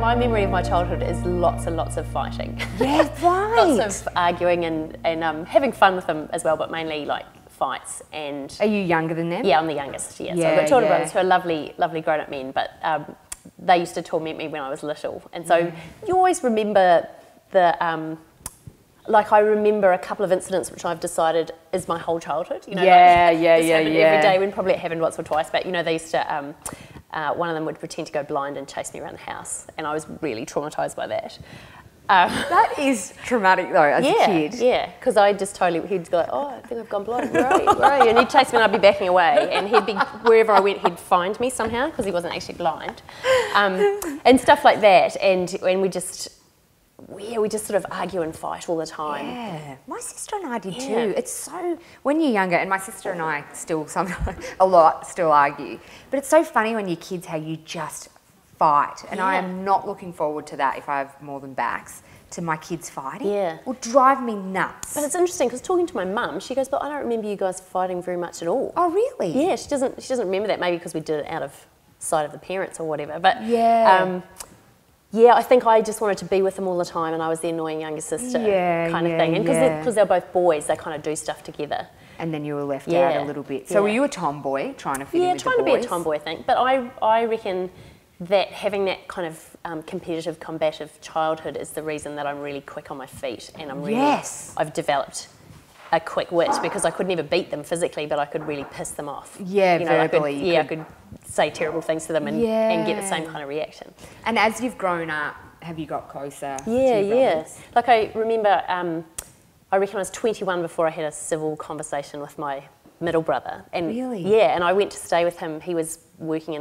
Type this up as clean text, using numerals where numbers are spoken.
my memory of my childhood is lots and lots of fighting. Yeah, right. Lots of arguing and having fun with them as well, but mainly like fights. And are you younger than them? Yeah, I'm the youngest. Yeah, yeah, so I've got children brothers who are lovely, lovely grown-up men, but they used to torment me when I was little. And so you always remember the like I remember a couple of incidents which I've decided is my whole childhood. You know, every day when probably it happened once or twice, but you know they used to. One of them would pretend to go blind and chase me around the house, and I was really traumatised by that. That is traumatic though, as a kid. Yeah, because I just totally, he'd go like, oh, I think I've gone blind, where are you, where are you? And he'd chase me and I'd be backing away, and he'd be, wherever I went, he'd find me somehow, because he wasn't actually blind. And stuff like that, and we just, yeah, we just sort of argue and fight all the time. Yeah, my sister and I did too. It's so, when you're younger, and my sister and I still sometimes, still argue, but it's so funny when you're kids how you just fight, and I am not looking forward to that if I have more than backs, to my kids fighting. Yeah. It will drive me nuts. But it's interesting, because talking to my mum, she goes, but I don't remember you guys fighting very much at all. Oh, really? Yeah, she doesn't remember that, maybe because we did it out of sight of the parents or whatever, but yeah, I think I just wanted to be with them all the time, and I was the annoying younger sister kind of thing. And because they're both boys, they kind of do stuff together. And then you were left out a little bit. So were you a tomboy, trying to fit in with the boys? Yeah, trying to be a tomboy, I think. But I reckon that having that kind of competitive, combative childhood is the reason that I'm really quick on my feet, and I'm really, I've developed a quick wit, because I could never beat them physically, but I could really piss them off. Yeah, you know, verbally. I could say terrible things to them and get the same kind of reaction. And as you've grown up, have you got closer to your brothers? Like I remember, I reckon I was 21 before I had a civil conversation with my middle brother. And, really? Yeah, and I went to stay with him. He was working in